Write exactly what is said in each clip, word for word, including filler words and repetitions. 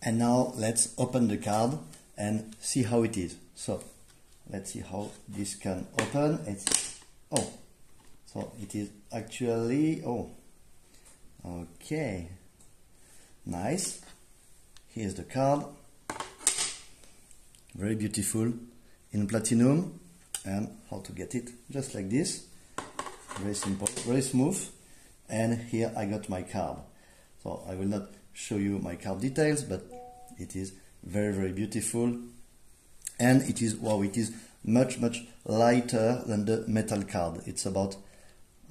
And now let's open the card and see how it is. So let's see how this can open. It's, oh, so it is actually, oh, okay, nice. Here's the card, very beautiful in platinum. And how to get it, just like this, very simple, very smooth. And here I got my card. So I will not show you my card details, but it is very, very beautiful. And it is, wow, it is much, much lighter than the metal card. It's about,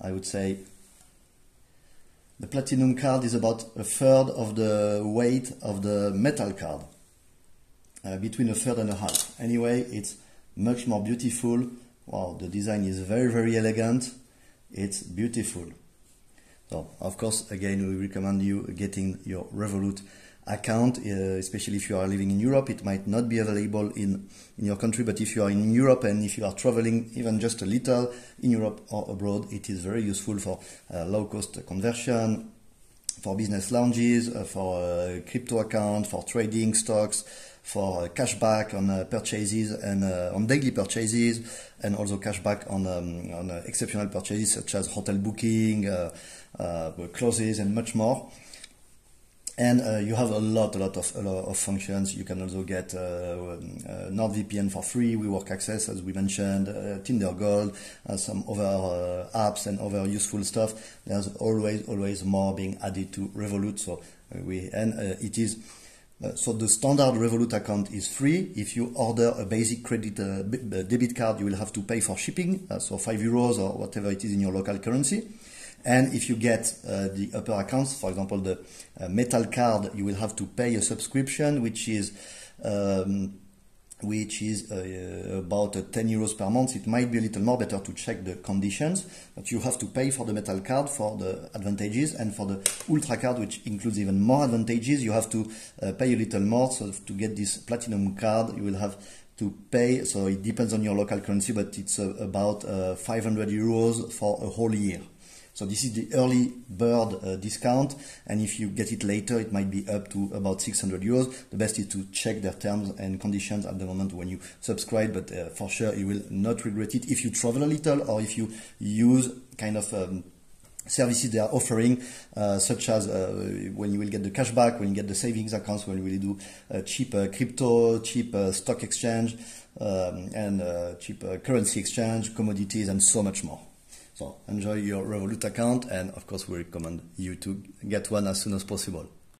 I would say, the platinum card is about a third of the weight of the metal card, uh, between a third and a half. Anyway, it's much more beautiful. Wow, the design is very, very elegant. It's beautiful. So, of course, again, we recommend you getting your Revolut account, uh, especially if you are living in Europe. It might not be available in, in your country, but if you are in Europe and if you are traveling even just a little in Europe or abroad, it is very useful for uh, low-cost conversion, for business lounges, uh, for uh, crypto account, for trading stocks, for uh, cashback on uh, purchases and uh, on daily purchases, and also cashback on, um, on uh, exceptional purchases such as hotel booking, uh, uh, closes and much more. And uh, you have a lot, a lot of, a lot of functions. You can also get uh, uh, NordVPN for free, WeWork access, as we mentioned, uh, Tinder Gold, uh, some other uh, apps and other useful stuff. There's always, always more being added to Revolut. So uh, we and uh, it is uh, so the standard Revolut account is free. If you order a basic credit uh, b debit card, you will have to pay for shipping, uh, so five euros or whatever it is in your local currency. And if you get uh, the upper accounts, for example, the uh, metal card, you will have to pay a subscription, which is um, which is uh, about uh, ten euros per month. It might be a little more, better to check the conditions, but you have to pay for the metal card for the advantages, and for the ultra card, which includes even more advantages, you have to uh, pay a little more. So to get this platinum card, you will have to pay, so it depends on your local currency, but it's uh, about uh, five hundred euros for a whole year. So this is the early bird uh, discount, and if you get it later, it might be up to about six hundred euros. The best is to check their terms and conditions at the moment when you subscribe, but uh, for sure you will not regret it if you travel a little, or if you use kind of um, services they are offering, uh, such as uh, when you will get the cashback, when you get the savings accounts, when you will do uh, cheap uh, crypto, cheap uh, stock exchange, um, and uh, cheap uh, currency exchange, commodities, and so much more. So enjoy your Revolut account, and of course we recommend you to get one as soon as possible.